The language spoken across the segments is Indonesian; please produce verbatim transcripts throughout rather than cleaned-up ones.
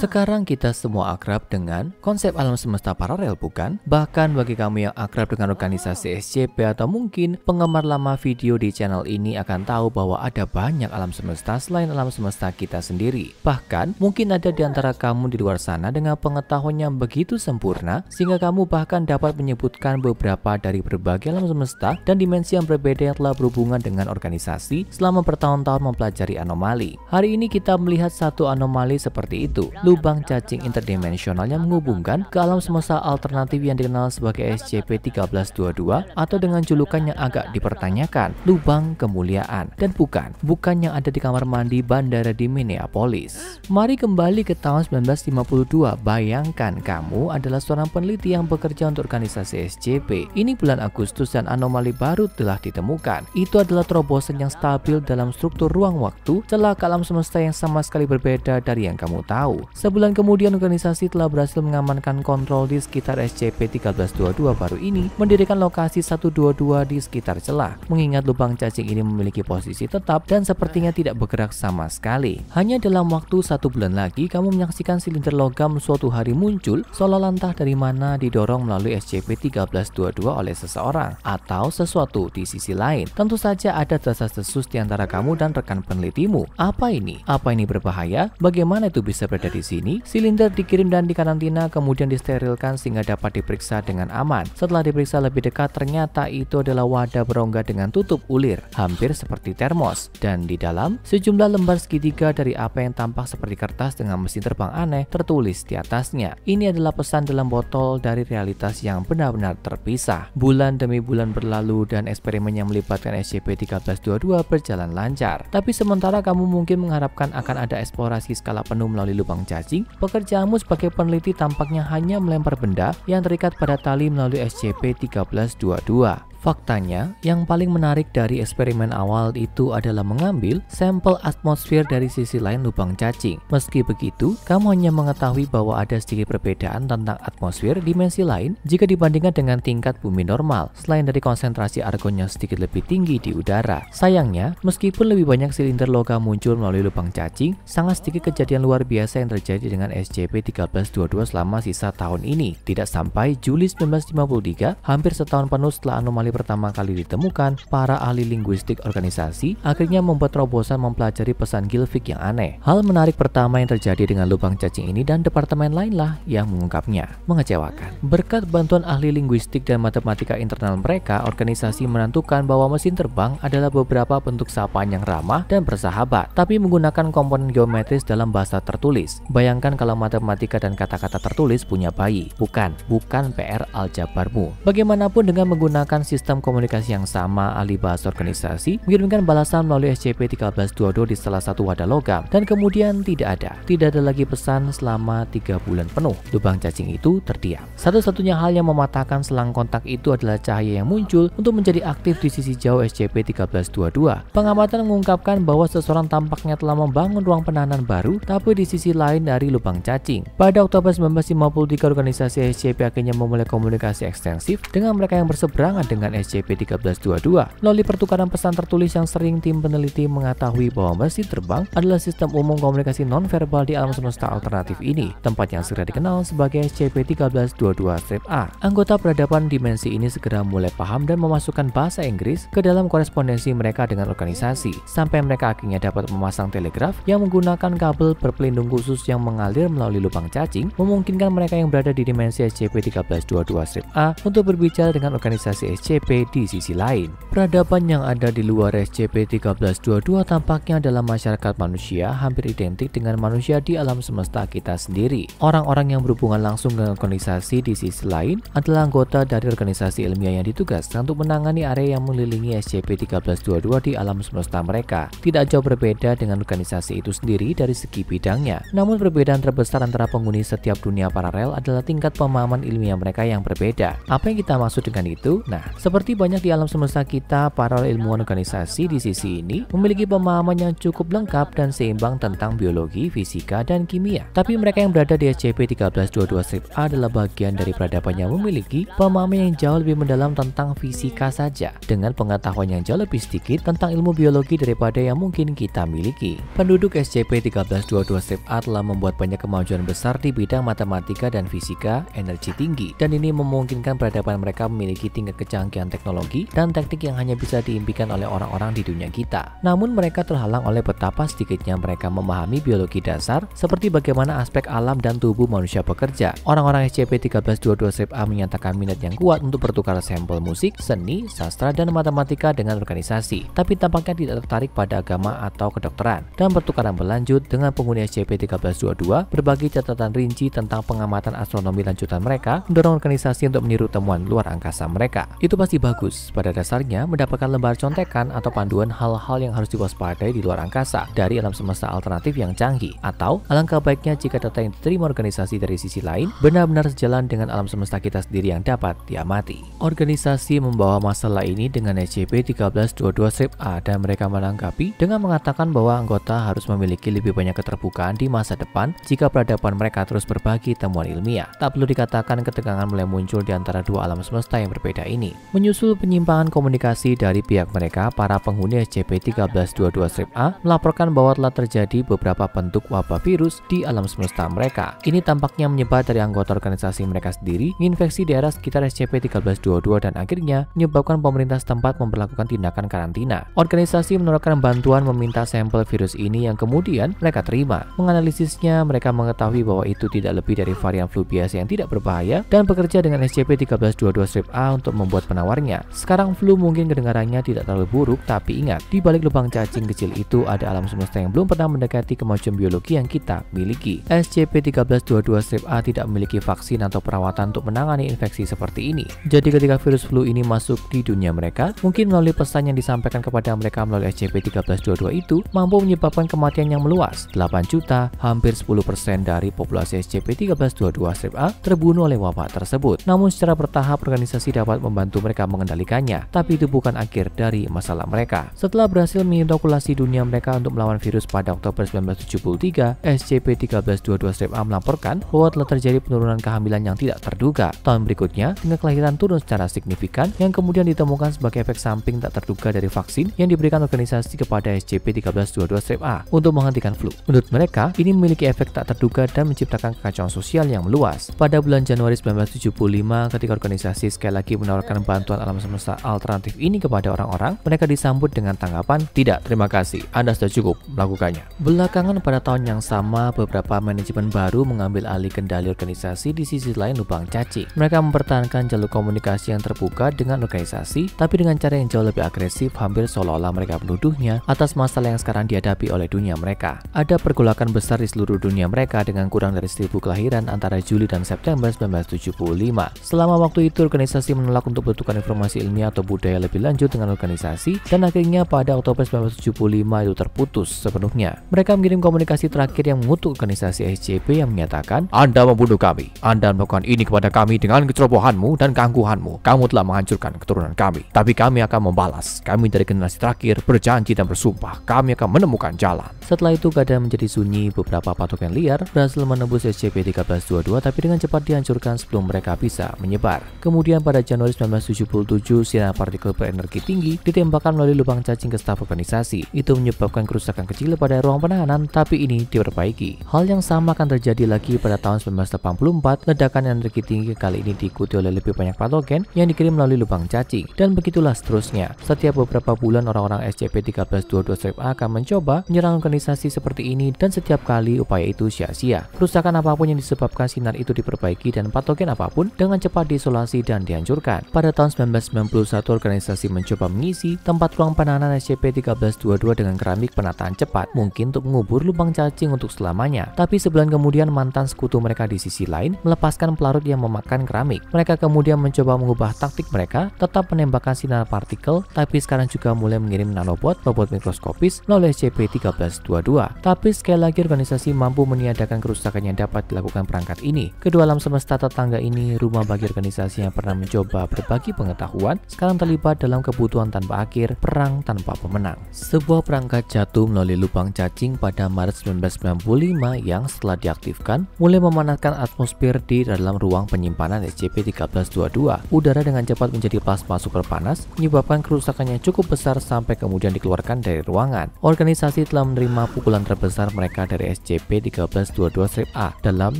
Sekarang kita semua akrab dengan konsep alam semesta paralel, bukan? Bahkan bagi kamu yang akrab dengan organisasi S C P atau mungkin penggemar lama video di channel ini akan tahu bahwa ada banyak alam semesta selain alam semesta kita sendiri. Bahkan mungkin ada di antara kamu di luar sana dengan pengetahuan yang begitu sempurna sehingga kamu bahkan dapat menyebutkan beberapa dari berbagai alam semesta dan dimensi yang berbeda yang telah berhubungan dengan organisasi selama bertahun-tahun mempelajari anomali. Hari ini kita melihat satu anomali seperti itu, lubang cacing interdimensional yang menghubungkan ke alam semesta alternatif yang dikenal sebagai S C P tiga belas dua puluh dua atau dengan julukan yang agak dipertanyakan, Lubang Kemuliaan. Dan bukan, bukan yang ada di kamar mandi bandara di Minneapolis. Mari kembali ke tahun seribu sembilan ratus lima puluh dua. Bayangkan kamu adalah seorang peneliti yang bekerja untuk organisasi S C P. Ini bulan Agustus dan anomali baru telah ditemukan. Itu adalah terobosan yang stabil dalam struktur ruang waktu, celah ke alam semesta yang sama sekali berbeda dari yang kamu tahu. Sebulan kemudian organisasi telah berhasil mengamankan kontrol di sekitar S C P tiga belas dua puluh dua baru ini, mendirikan lokasi satu dua dua di sekitar celah. Mengingat lubang cacing ini memiliki posisi tetap dan sepertinya tidak bergerak sama sekali. Hanya dalam waktu satu bulan lagi kamu menyaksikan silinder logam suatu hari muncul seolah lantah dari mana didorong melalui S C P tiga belas dua puluh dua oleh seseorang atau sesuatu di sisi lain. Tentu saja ada desas-desus di antara kamu dan rekan penelitimu. Apa ini? Apa ini berbahaya? Bagaimana itu bisa berada di sini? Silinder dikirim dan dikarantina, kemudian disterilkan sehingga dapat diperiksa dengan aman. Setelah diperiksa lebih dekat, ternyata itu adalah wadah berongga dengan tutup ulir, hampir seperti termos. Dan di dalam, sejumlah lembar segitiga dari apa yang tampak seperti kertas dengan mesin terbang aneh tertulis di atasnya. Ini adalah pesan dalam botol dari realitas yang benar-benar terpisah. Bulan demi bulan berlalu dan eksperimen yang melibatkan S C P tiga belas dua puluh dua berjalan lancar. Tapi sementara kamu mungkin mengharapkan akan ada eksplorasi skala penuh melalui lubang cacing, pekerjaanmu sebagai peneliti tampaknya hanya melempar benda yang terikat pada tali melalui S C P tiga belas dua puluh dua. Faktanya, yang paling menarik dari eksperimen awal itu adalah mengambil sampel atmosfer dari sisi lain lubang cacing. Meski begitu, kamu hanya mengetahui bahwa ada sedikit perbedaan tentang atmosfer dimensi lain jika dibandingkan dengan tingkat bumi normal, selain dari konsentrasi argonnya sedikit lebih tinggi di udara. Sayangnya, meskipun lebih banyak silinder logam muncul melalui lubang cacing, sangat sedikit kejadian luar biasa yang terjadi dengan S C P tiga belas dua puluh dua selama sisa tahun ini. Tidak sampai Juli seribu sembilan ratus lima puluh tiga, hampir setahun penuh setelah anomali pertama kali ditemukan, para ahli linguistik organisasi akhirnya membuat terobosan mempelajari pesan Gilvik yang aneh. Hal menarik pertama yang terjadi dengan lubang cacing ini dan departemen lainlah yang mengungkapnya. Mengecewakan. Berkat bantuan ahli linguistik dan matematika internal mereka, organisasi menentukan bahwa mesin terbang adalah beberapa bentuk sapaan yang ramah dan bersahabat, tapi menggunakan komponen geometris dalam bahasa tertulis. Bayangkan kalau matematika dan kata-kata tertulis punya bayi. Bukan, bukan P R aljabarmu. Bagaimanapun dengan menggunakan sistem Sistem komunikasi yang sama, ahli bahasa organisasi mengirimkan balasan melalui S C P tiga belas dua puluh dua di salah satu wadah logam, dan kemudian tidak ada, tidak ada lagi pesan selama tiga bulan penuh. Lubang cacing itu terdiam. Satu-satunya hal yang mematahkan selang kontak itu adalah cahaya yang muncul untuk menjadi aktif di sisi jauh S C P tiga belas dua puluh dua. Pengamatan mengungkapkan bahwa seseorang tampaknya telah membangun ruang penahanan baru, tapi di sisi lain dari lubang cacing. Pada Oktober seribu sembilan ratus lima puluh tiga, organisasi S C P akhirnya memulai komunikasi ekstensif dengan mereka yang berseberangan dengan S C P tiga belas dua puluh dua. Melalui pertukaran pesan tertulis yang sering, tim peneliti mengetahui bahwa mesin terbang adalah sistem umum komunikasi non-verbal di alam semesta alternatif ini, tempat yang segera dikenal sebagai S C P tiga belas dua puluh dua A. Anggota peradaban dimensi ini segera mulai paham dan memasukkan bahasa Inggris ke dalam korespondensi mereka dengan organisasi, sampai mereka akhirnya dapat memasang telegraf yang menggunakan kabel berpelindung khusus yang mengalir melalui lubang cacing, memungkinkan mereka yang berada di dimensi S C P tiga belas dua puluh dua A untuk berbicara dengan organisasi S C P di sisi lain. Peradaban yang ada di luar S C P tiga belas dua puluh dua tampaknya dalam masyarakat manusia hampir identik dengan manusia di alam semesta kita sendiri. Orang-orang yang berhubungan langsung dengan organisasi di sisi lain adalah anggota dari organisasi ilmiah yang ditugaskan untuk menangani area yang mengelilingi S C P tiga belas dua puluh dua di alam semesta mereka. Tidak jauh berbeda dengan organisasi itu sendiri dari segi bidangnya. Namun perbedaan terbesar antara penghuni setiap dunia paralel adalah tingkat pemahaman ilmiah mereka yang berbeda. Apa yang kita maksud dengan itu? Nah, Seperti banyak di alam semesta kita, para ilmuwan organisasi di sisi ini memiliki pemahaman yang cukup lengkap dan seimbang tentang biologi, fisika, dan kimia. Tapi mereka yang berada di S C P satu tiga dua dua A adalah bagian dari peradaban yang memiliki pemahaman yang jauh lebih mendalam tentang fisika saja, dengan pengetahuan yang jauh lebih sedikit tentang ilmu biologi daripada yang mungkin kita miliki. Penduduk S C P satu tiga dua dua A telah membuat banyak kemajuan besar di bidang matematika dan fisika energi tinggi, dan ini memungkinkan peradaban mereka memiliki tingkat kecanggihan Rangkaian teknologi dan teknik yang hanya bisa diimpikan oleh orang-orang di dunia kita. Namun mereka terhalang oleh betapa sedikitnya mereka memahami biologi dasar, seperti bagaimana aspek alam dan tubuh manusia bekerja. Orang-orang S C P satu tiga dua dua A menyatakan minat yang kuat untuk bertukar sampel musik, seni, sastra, dan matematika dengan organisasi, tapi tampaknya tidak tertarik pada agama atau kedokteran. Dan pertukaran berlanjut dengan penghuni S C P satu tiga dua dua berbagi catatan rinci tentang pengamatan astronomi lanjutan mereka, mendorong organisasi untuk meniru temuan luar angkasa mereka. Itu pasti bagus. Pada dasarnya, mendapatkan lembar contekan atau panduan hal-hal yang harus diwaspadai di luar angkasa dari alam semesta alternatif yang canggih. Atau, alangkah baiknya jika data yang diterima organisasi dari sisi lain benar-benar sejalan dengan alam semesta kita sendiri yang dapat diamati. Organisasi membawa masalah ini dengan S C P satu tiga dua dua A dan mereka menanggapi dengan mengatakan bahwa anggota harus memiliki lebih banyak keterbukaan di masa depan jika peradaban mereka terus berbagi temuan ilmiah. Tak perlu dikatakan ketegangan mulai muncul di antara dua alam semesta yang berbeda ini. Menyusul penyimpangan komunikasi dari pihak mereka, para penghuni S C P satu tiga dua dua A melaporkan bahwa telah terjadi beberapa bentuk wabah virus di alam semesta mereka. Ini tampaknya menyebar dari anggota organisasi mereka sendiri, menginfeksi daerah sekitar S C P satu tiga dua dua dan akhirnya menyebabkan pemerintah setempat memperlakukan tindakan karantina. Organisasi menawarkan bantuan meminta sampel virus ini yang kemudian mereka terima. Menganalisisnya, mereka mengetahui bahwa itu tidak lebih dari varian flu biasa yang tidak berbahaya dan bekerja dengan S C P satu tiga dua dua A untuk membuat penawarnya. Sekarang flu mungkin kedengarannya tidak terlalu buruk, tapi ingat, di balik lubang cacing kecil itu ada alam semesta yang belum pernah mendekati kemajuan biologi yang kita miliki. S C P satu tiga dua dua A tidak memiliki vaksin atau perawatan untuk menangani infeksi seperti ini. Jadi ketika virus flu ini masuk di dunia mereka, mungkin melalui pesan yang disampaikan kepada mereka melalui S C P satu tiga dua dua itu mampu menyebabkan kematian yang meluas. delapan juta, hampir sepuluh persen dari populasi S C P satu tiga dua dua A terbunuh oleh wabah tersebut. Namun secara bertahap organisasi dapat membantu mereka mengendalikannya, tapi itu bukan akhir dari masalah mereka. Setelah berhasil menginokulasi dunia mereka untuk melawan virus pada Oktober seribu sembilan ratus tujuh puluh tiga, S C P satu tiga dua dua A melaporkan bahwa telah terjadi penurunan kehamilan yang tidak terduga. Tahun berikutnya, tingkat kelahiran turun secara signifikan yang kemudian ditemukan sebagai efek samping tak terduga dari vaksin yang diberikan organisasi kepada S C P satu tiga dua dua A untuk menghentikan flu. Menurut mereka, ini memiliki efek tak terduga dan menciptakan kekacauan sosial yang meluas. Pada bulan Januari seribu sembilan ratus tujuh puluh lima, ketika organisasi sekali lagi menawarkan bantuan alam semesta alternatif ini kepada orang-orang, mereka disambut dengan tanggapan, "Tidak, terima kasih, Anda sudah cukup melakukannya." Belakangan pada tahun yang sama, beberapa manajemen baru mengambil alih kendali organisasi di sisi lain lubang cacing. Mereka mempertahankan jalur komunikasi yang terbuka dengan organisasi, tapi dengan cara yang jauh lebih agresif, hampir seolah-olah mereka menuduhnya atas masalah yang sekarang dihadapi oleh dunia mereka. Ada pergolakan besar di seluruh dunia mereka dengan kurang dari seribu kelahiran antara Juli dan September seribu sembilan ratus tujuh puluh lima. Selama waktu itu, organisasi menolak untuk bertukar informasi ilmiah atau budaya lebih lanjut dengan organisasi, dan akhirnya pada Oktober seribu sembilan ratus tujuh puluh lima itu terputus sepenuhnya. Mereka mengirim komunikasi terakhir yang mengutuk organisasi S C P yang menyatakan, "Anda membunuh kami. Anda melakukan ini kepada kami dengan kecerobohanmu dan keangkuhanmu. Kamu telah menghancurkan keturunan kami. Tapi kami akan membalas. Kami dari generasi terakhir berjanji dan bersumpah. Kami akan menemukan jalan." Setelah itu keadaan menjadi sunyi. Beberapa patokan liar berhasil menembus S C P satu tiga dua dua, tapi dengan cepat dihancurkan sebelum mereka bisa menyebar. Kemudian pada Januari seribu sembilan ratus tujuh puluh tujuh, sinar partikel berenergi tinggi ditembakkan melalui lubang cacing ke staf organisasi. Itu menyebabkan kerusakan kecil pada ruang penahanan, tapi ini diperbaiki. Hal yang sama akan terjadi lagi pada tahun seribu sembilan ratus delapan puluh empat. Ledakan energi tinggi kali ini diikuti oleh lebih banyak patogen yang dikirim melalui lubang cacing, dan begitulah seterusnya. Setiap beberapa bulan, orang-orang S C P satu tiga dua dua A akan mencoba menyerang organisasi seperti ini, dan setiap kali upaya itu sia-sia. Kerusakan apapun yang disebabkan sinar itu diperbaiki, dan patogen apapun dengan cepat diisolasi dan dihancurkan. Pada tahun seribu sembilan ratus sembilan puluh satu, organisasi mencoba mengisi tempat ruang penahanan S C P satu tiga dua dua dengan keramik penataan cepat, mungkin untuk mengubur lubang cacing untuk selamanya. Tapi sebulan kemudian, mantan sekutu mereka di sisi lain melepaskan pelarut yang memakan keramik. Mereka kemudian mencoba mengubah taktik mereka, tetap menembakkan sinar partikel, tapi sekarang juga mulai mengirim nanobot, robot mikroskopis melalui S C P satu tiga dua dua. Tapi sekali lagi organisasi mampu meniadakan kerusakan yang dapat dilakukan perangkat ini. Kedua alam semesta tetangga ini, rumah bagi organisasi yang pernah mencoba berbagi memiliki pengetahuan, sekarang terlibat dalam kebutuhan tanpa akhir, perang tanpa pemenang. Sebuah perangkat jatuh melalui lubang cacing pada Maret seribu sembilan ratus sembilan puluh lima yang setelah diaktifkan, mulai memanaskan atmosfer di dalam ruang penyimpanan S C P tiga belas dua puluh dua. Udara dengan cepat menjadi plasma super panas, menyebabkan kerusakannya cukup besar sampai kemudian dikeluarkan dari ruangan. Organisasi telah menerima pukulan terbesar mereka dari S C P tiga belas dua puluh dua A dalam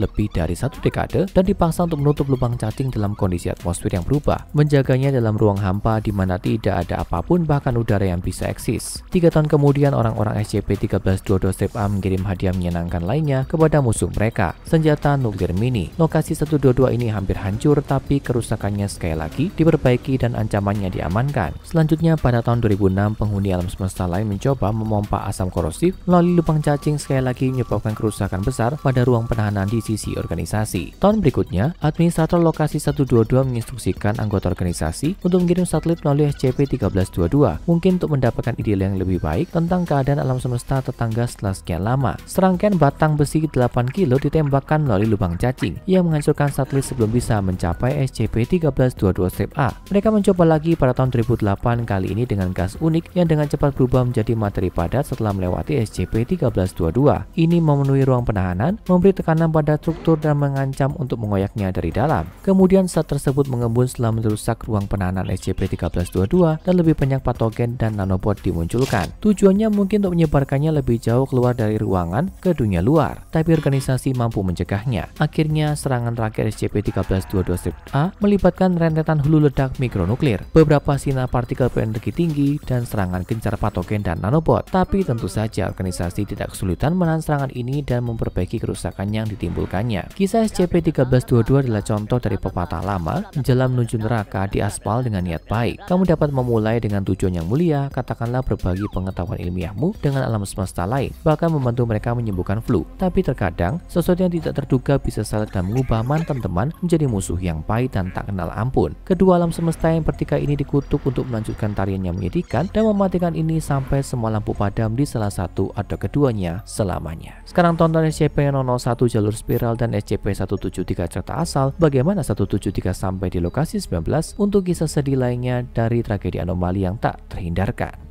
lebih dari satu dekade dan dipaksa untuk menutup lubang cacing dalam kondisi atmosfer yang berubah, menjaganya dalam ruang hampa di mana tidak ada apapun bahkan udara yang bisa eksis. Tiga tahun kemudian, orang-orang S C P tiga belas dua puluh dua A mengirim hadiah menyenangkan lainnya kepada musuh mereka, senjata nuklir mini. Lokasi satu dua dua ini hampir hancur, tapi kerusakannya sekali lagi diperbaiki dan ancamannya diamankan. Selanjutnya pada tahun dua ribu enam, penghuni alam semesta lain mencoba memompa asam korosif melalui lubang cacing, sekali lagi menyebabkan kerusakan besar pada ruang penahanan di sisi organisasi. Tahun berikutnya, administrator Lokasi satu dua dua menginstruksikan anggota organisasi untuk mengirim satelit melalui S C P tiga belas dua puluh dua, mungkin untuk mendapatkan ide yang lebih baik tentang keadaan alam semesta tetangga setelah sekian lama. Serangkaian batang besi delapan kilo ditembakkan melalui lubang cacing yang menghancurkan satelit sebelum bisa mencapai S C P tiga belas dua puluh dua A. Mereka mencoba lagi pada tahun dua ribu delapan, kali ini dengan gas unik yang dengan cepat berubah menjadi materi padat setelah melewati S C P tiga belas dua puluh dua. Ini memenuhi ruang penahanan, memberi tekanan pada struktur dan mengancam untuk mengoyaknya dari dalam. Kemudian zat tersebut mengembun setelah merusak ruang penahanan S C P tiga belas dua puluh dua dan lebih banyak patogen dan nanobot dimunculkan. Tujuannya mungkin untuk menyebarkannya lebih jauh keluar dari ruangan ke dunia luar, tapi organisasi mampu mencegahnya. Akhirnya serangan terakhir S C P tiga belas dua puluh dua A melibatkan rentetan hulu ledak mikronuklir, beberapa sinar partikel berenergi tinggi, dan serangan gencar patogen dan nanobot. Tapi tentu saja organisasi tidak kesulitan menahan serangan ini dan memperbaiki kerusakan yang ditimbulkannya. Kisah S C P tiga belas dua puluh dua adalah contoh dari pepatah lama, jalan menuju neraka diaspal dengan niat baik. Kamu dapat memulai dengan tujuan yang mulia, katakanlah berbagi pengetahuan ilmiahmu dengan alam semesta lain, bahkan membantu mereka menyembuhkan flu. Tapi terkadang, sesuatu yang tidak terduga bisa salah dan mengubah mantan teman menjadi musuh yang pahit dan tak kenal ampun. Kedua alam semesta yang bertikai ini dikutuk untuk melanjutkan tarian yang menyedihkan dan mematikan ini sampai semua lampu padam di salah satu atau keduanya selamanya. Sekarang tonton S C P nol nol satu jalur spiral dan S C P satu tujuh tiga cerita asal, bagaimana satu tujuh tiga sampai di Lokasi satu sembilan untuk kisah sedih lainnya dari tragedi anomali yang tak terhindarkan.